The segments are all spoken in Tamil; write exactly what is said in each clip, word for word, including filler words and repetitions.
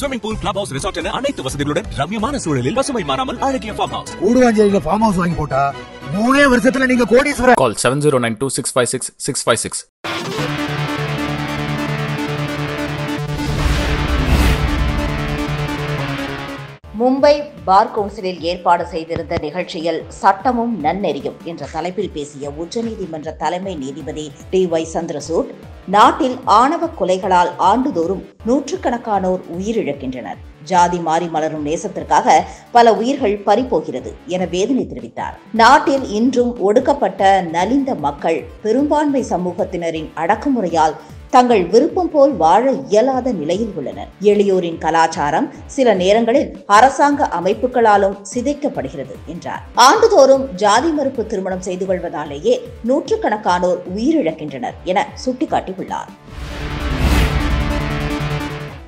Swimming pool, clubhouse, resort and அனைத்து வசதிகளுடன் ரம்மியமான சூழலில் பசுமை மாறாமல் அழகிய farm house. கூடுவாஞ்சேரியில farm house வாங்கி போட்டா மூணே வருஷத்துல நீங்க கோடீஸ்வரர். Call seven zero nine two six five six six five six. Mumbai பார் கவுன்சிலில் ஏற்பாடு செய்திருந்த நிகழ்ச்சியில் சட்டமும் நன்னெறியும் என்ற தலைப்பில் பேசிய உச்சநீதிமன்ற தலைமை நீதிபதி டி வை சந்திரசூட், நாட்டில் ஆணவ கொலைகளால் ஆண்டுதோறும் நூற்றுக்கணக்கானோர் உயிரிழக்கின்றனர். ஜாதி மாறி மலரும் நேசத்திற்காக பல உயிர்கள் பறிபோகிறது என வேதனை தெரிவித்தார். நாட்டில் இன்றும் ஒடுக்கப்பட்ட நலிந்த மக்கள் பெரும்பான்மை சமூகத்தினரின் அடக்குமுறையால் தங்கள் விருப்பம் போல் வாழ இயலாத நிலையில் உள்ளனர். எளியோரின் கலாச்சாரம் சில நேரங்களில் அரசாங்க அமைப்புகளாலும் சிதைக்கப்படுகிறது என்றார். ஆண்டுதோறும் ஜாதி மறுப்பு திருமணம் செய்து கொள்வதாலேயே நூற்றுக்கணக்கானோர் உயிரிழக்கின்றனர் என சுட்டிக்காட்டியுள்ளார்.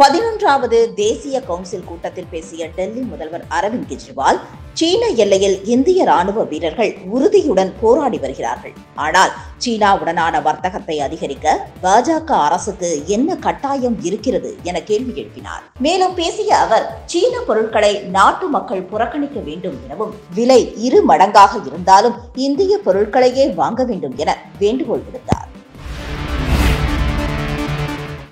பதினொன்றாவது தேசிய கவுன்சில் கூட்டத்தில் பேசிய டெல்லி முதல்வர் அரவிந்த் கெஜ்ரிவால், சீன எல்லையில் இந்திய ராணுவ வீரர்கள் உறுதியுடன் போராடி வருகிறார்கள். ஆனால் சீனாவுடனான வர்த்தகத்தை அதிகரிக்க பாஜக அரசுக்கு என்ன கட்டாயம் இருக்கிறது என கேள்வி எழுப்பினார். மேலும் பேசிய அவர், சீன பொருட்களை நாட்டு மக்கள் புறக்கணிக்க வேண்டும் எனவும், விலை இரு மடங்காக இருந்தாலும் இந்திய பொருட்களையே வாங்க வேண்டும் என வேண்டுகோள் விடுத்தார்.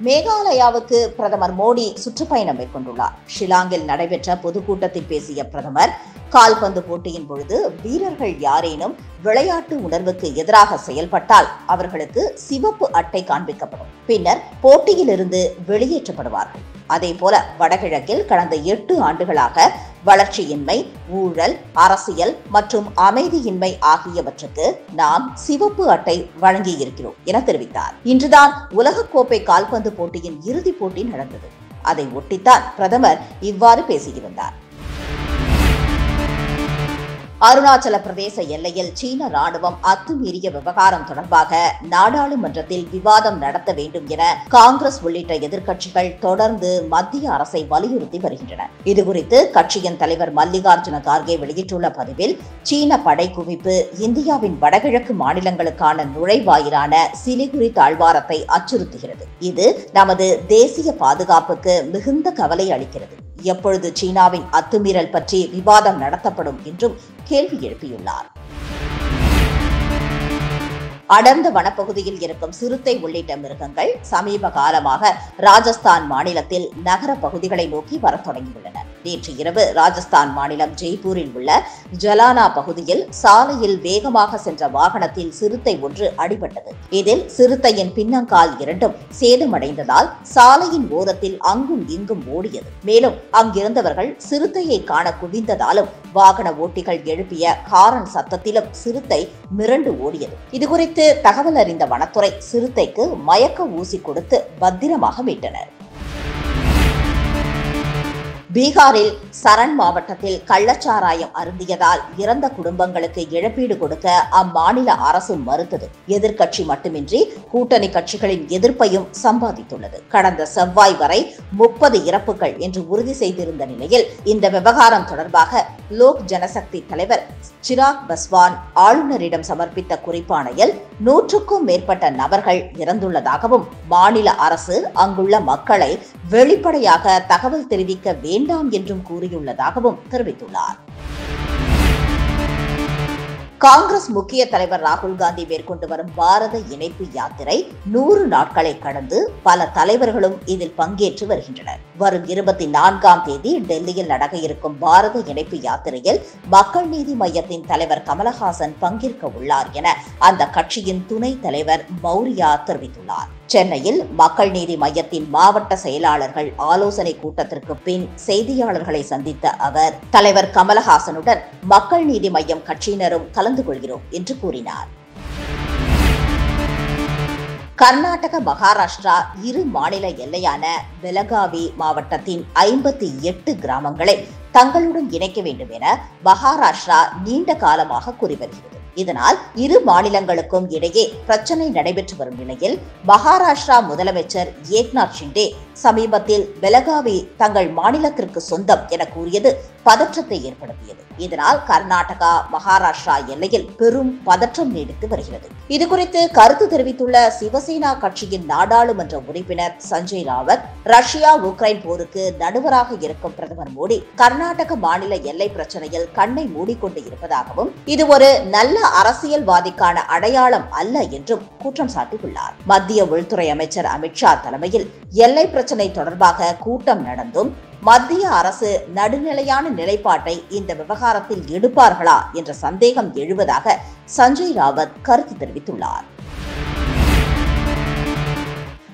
மேகாலயாவுக்கு பிரதமர் மோடி சுற்றுப்பயணம் மேற்கொண்டுள்ளார். ஷில்லாங்கில் நடைபெற்ற பொதுக்கூட்டத்தில் பேசிய பிரதமர், கால்பந்து போட்டியின் பொழுது வீரர்கள் யாரேனும் விளையாட்டு உணர்வுக்கு எதிராக செயல்பட்டால் அவர்களுக்கு சிவப்பு அட்டை காண்பிக்கப்படும். பின்னர் போட்டியிலிருந்து வெளியேற்றப்படுவார்கள். அதே போல வடகிழக்கில் கடந்த எட்டு ஆண்டுகளாக வளர்ச்சியின்மை, ஊழல், அரசியல் மற்றும் அமைதியின்மை ஆகியவற்றுக்கு நாம் சிவப்பு அட்டை வழங்கியிருக்கிறோம் என தெரிவித்தார். இன்றுதான் உலகக்கோப்பை கால்பந்து போட்டியின் இறுதிப் போட்டி நடந்தது. அதை ஒட்டித்தான் பிரதமர் இவ்வாறு பேசியிருந்தார். அருணாச்சல பிரதேச எல்லையில் சீன ராணுவம் அத்துமீறிய விவகாரம் தொடர்பாக நாடாளுமன்றத்தில் விவாதம் நடத்த வேண்டும் என காங்கிரஸ் உள்ளிட்ட எதிர்க்கட்சிகள் தொடர்ந்து மத்திய அரசை வலியுறுத்தி வருகின்றன. இதுகுறித்து கட்சியின் தலைவர் மல்லிகார்ஜுன கார்கே வெளியிட்டுள்ள பதிவில், சீன படை குவிப்பு இந்தியாவின் வடகிழக்கு மாநிலங்களுக்கான நுழைவாயிலான சிலிகுரி தாழ்வாரத்தை அச்சுறுத்துகிறது. இது நமது தேசிய பாதுகாப்புக்கு மிகுந்த கவலை அளிக்கிறது. எப்பொழுது சீனாவின் அத்துமீறல் பற்றி விவாதம் நடத்தப்படும் என்றும் கேள்வி எழுப்பியுள்ளார். அடர்ந்த வனப்பகுதியில் இருக்கும் சிறுத்தை உள்ளிட்ட மிருகங்கள் சமீப காலமாக ராஜஸ்தான் மாநிலத்தில் நகர பகுதிகளை நோக்கி வரத் தொடங்கியுள்ளன. நேற்று இரவு ராஜஸ்தான் மாநிலம் ஜெய்ப்பூரில் உள்ள ஜலானா பகுதியில் சாலையில் வேகமாக சென்ற வாகனத்தில் சிறுத்தை ஒன்று அடிபட்டது. இதில் சிறுத்தையின் பின்னங்கால் இரண்டும் சேதமடைந்ததால் சாலையின் ஓரத்தில் அங்கும் இங்கும் ஓடியது. மேலும் அங்கிருந்தவர்கள் சிறுத்தையை காண குவிந்ததாலும் வாகன ஓட்டிகள் எழுப்பிய ஹாரன் சத்தத்திலும் சிறுத்தை மிரண்டு ஓடியது. இதுகுறித்து தகவல் அறிந்த வனத்துறை சிறுத்தைக்கு மயக்க ஊசி கொடுத்து பத்திரமாக மீட்டனர். பீகாரில் சரண் மாவட்டத்தில் கள்ளச்சாராயம் அருந்தியதால் இறந்த குடும்பங்களுக்கு இழப்பீடு கொடுக்க அம்மாநில அரசு மறுத்தது. எதிர்க்கட்சி மட்டுமின்றி கூட்டணி கட்சிகளின் எதிர்ப்பையும் சம்பாதித்துள்ளது. கடந்த செவ்வாய் வரை முப்பது இறப்புகள் என்று உறுதி செய்திருந்த நிலையில் இந்த விவகாரம் தொடர்பாக லோக் ஜனசக்தி தலைவர் சிராக் பஸ்வான் ஆளுநரிடம் சமர்ப்பித்த குறிப்பாணையில் நூற்றுக்கும் மேற்பட்ட நபர்கள் இறந்துள்ளதாகவும், மாநில அரசு அங்குள்ள மக்களை வெளிப்படையாக தகவல் தெரிவிக்க வேண்டும் என்றும் கூறியுள்ளதாகவும் தெரிவித்துள்ளார். காங்கிரஸ் முக்கிய தலைவர் ராகுல் காந்தி மேற்கொண்டு வரும் பாரத இணைப்பு யாத்திரை நூறு நாட்களை கடந்து பல தலைவர்களும் இதில் பங்கேற்று வருகின்றனர். வரும் இருபத்தி நான்காம் தேதி டெல்லியில் நடக்க இருக்கும் பாரத இணைப்பு யாத்திரையில் மக்கள் நீதி மையத்தின் தலைவர் கமலஹாசன் பங்கேற்க உள்ளார் என அந்த கட்சியின் துணைத் தலைவர் மௌரியா தெரிவித்துள்ளார். சென்னையில் மக்கள் நீதி மையத்தின் மாவட்ட செயலாளர்கள் ஆலோசனை கூட்டத்திற்கு பின் செய்தியாளர்களை சந்தித்த அவர், தலைவர் கமலஹாசனுடன் மக்கள் நீதி மையம் கட்சியினரும் கலந்து கொள்கிறோம் என்று கூறினார். கர்நாடக மகாராஷ்டிரா இரு மாநில எல்லையான பெலகாவி மாவட்டத்தின் ஐம்பத்தி எட்டு கிராமங்களை தங்களுடன் இணைக்க வேண்டும் என மகாராஷ்டிரா நீண்ட காலமாக கூறி வருகிறது. இதனால் இரு மாநிலங்களுக்கும் இடையே பிரச்சனை நடைபெற்று வரும் நிலையில் மகாராஷ்டிரா முதலமைச்சர் ஏக்நாத் ஷிண்டே சமீபத்தில் பெலகாவி தங்கள் மாநிலத்திற்கு சொந்தம் என கூறியது பதற்றத்தை ஏற்படுத்தியது. இதனால் கர்நாடகா மகாராஷ்டிரா எல்லையில் பெரும் பதற்றம் நீடித்து வருகிறது. இதுகுறித்து கருத்து தெரிவித்துள்ள சிவசேனா கட்சியின் நாடாளுமன்ற உறுப்பினர் சஞ்சய் ராவத், ரஷ்யா உக்ரைன் போருக்கு நடுவராக இருக்கும் பிரதமர் மோடி கர்நாடக மாநில எல்லை பிரச்சனையில் கண்ணை மூடிக்கொண்டு இருப்பதாகவும் இது ஒரு நல்ல அரசியல்வாதிக்கான அடையாளம் அல்ல என்றும் குற்றம் சாட்டியுள்ளார். மத்திய உள்துறை அமைச்சர் அமித் ஷா தலைமையில் எல்லை பிரச்சினை தொடர்பாக கூட்டம் நடந்தும் மத்திய அரசு நடுநிலையான நிலைப்பாட்டை இந்த விவகாரத்தில் எடுப்பார்களா என்ற சந்தேகம் எழுவதாக சஞ்சய் ராவத் கருத்து தெரிவித்துள்ளார்.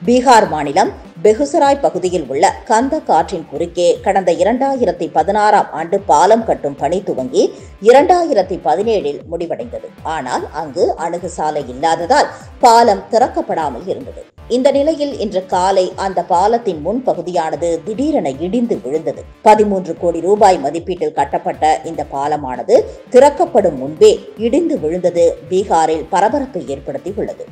பீகார் மாநிலம் பெகுசராய் பகுதியில் உள்ள கந்த காற்றின் குறுக்கே கடந்த இரண்டாயிரத்தி பதினாறாம் ஆண்டு பாலம் கட்டும் பணி துவங்கி இரண்டாயிரத்தி பதினேழில் முடிவடைந்தது. ஆனால் அங்கு அணுகு சாலை இல்லாததால் பாலம் திறக்கப்படாமல் இருந்தது. இந்த நிலையில் இன்று காலை அந்த பாலத்தின் முன்பகுதியானது திடீரென இடிந்து விழுந்தது. பதிமூன்று கோடி ரூபாய் மதிப்பீட்டில் கட்டப்பட்ட இந்த பாலமானது திறக்கப்படும் முன்பே இடிந்து விழுந்தது பீகாரில் பரபரப்பை ஏற்படுத்தியுள்ளது.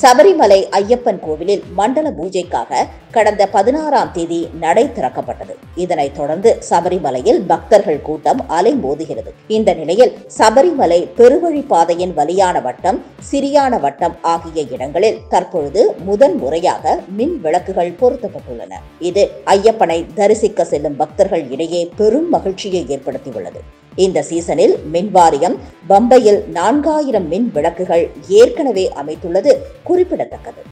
சபரிமலை ஐயப்பன் கோவிலில் மண்டல பூஜைக்காக கடந்த பதினாறாம் தேதி நடை திறக்கப்பட்டது. இதனைத் தொடர்ந்து சபரிமலையில் பக்தர்கள் கூட்டம் அலைமோதுகிறது. இந்த நிலையில் சபரிமலை பெருவழிப்பாதையின் வலியான வட்டம் சிறியான வட்டம் ஆகிய இடங்களில் தற்பொழுது முதன் முறையாக மின் விளக்குகள் பொருத்தப்பட்டுள்ளன. இது ஐயப்பனை தரிசிக்க செல்லும் பக்தர்கள் இடையே பெரும் மகிழ்ச்சியை ஏற்படுத்தியுள்ளது. இந்த சீசனில் மின்வாரியம் பம்பையில் நான்காயிரம் மின் விளக்குகள் ஏற்கனவே அமைத்துள்ளது குறிப்பிடத்தக்கது.